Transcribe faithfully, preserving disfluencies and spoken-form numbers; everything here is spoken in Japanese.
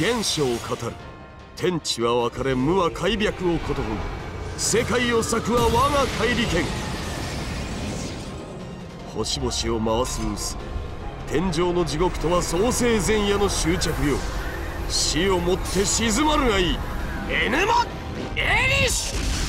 原始を語る。天地は分かれ、無は開闢をことごとく、世界を裂くは我が怪力剣。星々を回す渦、天上の地獄とは創世前夜の終着よ。死をもって静まるがいい。エネマエリシュ。